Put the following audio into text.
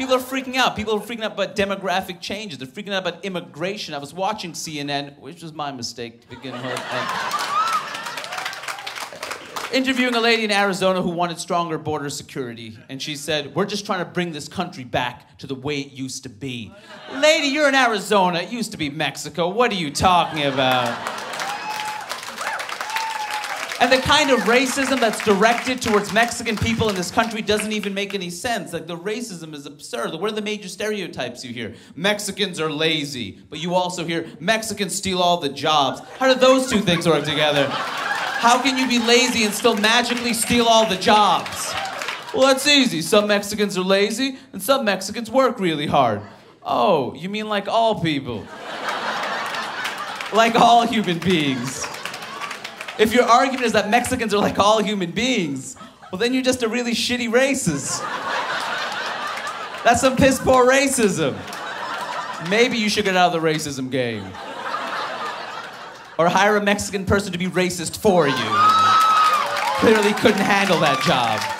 People are freaking out. People are freaking out about demographic changes. They're freaking out about immigration. I was watching CNN, which was my mistake to begin with. Interviewing a lady in Arizona who wanted stronger border security. And she said, we're just trying to bring this country back to the way it used to be. Lady, you're in Arizona. It used to be Mexico. What are you talking about? And the kind of racism that's directed towards Mexican people in this country doesn't even make any sense. Like, the racism is absurd. What are the major stereotypes you hear? Mexicans are lazy. But you also hear, Mexicans steal all the jobs. How do those two things work together? How can you be lazy and still magically steal all the jobs? Well, that's easy. Some Mexicans are lazy, and some Mexicans work really hard. Oh, you mean like all people? Like all human beings. If your argument is that Mexicans are like all human beings, well, then you're just a really shitty racist. That's some piss-poor racism. Maybe you should get out of the racism game. Or hire a Mexican person to be racist for you. Clearly couldn't handle that job.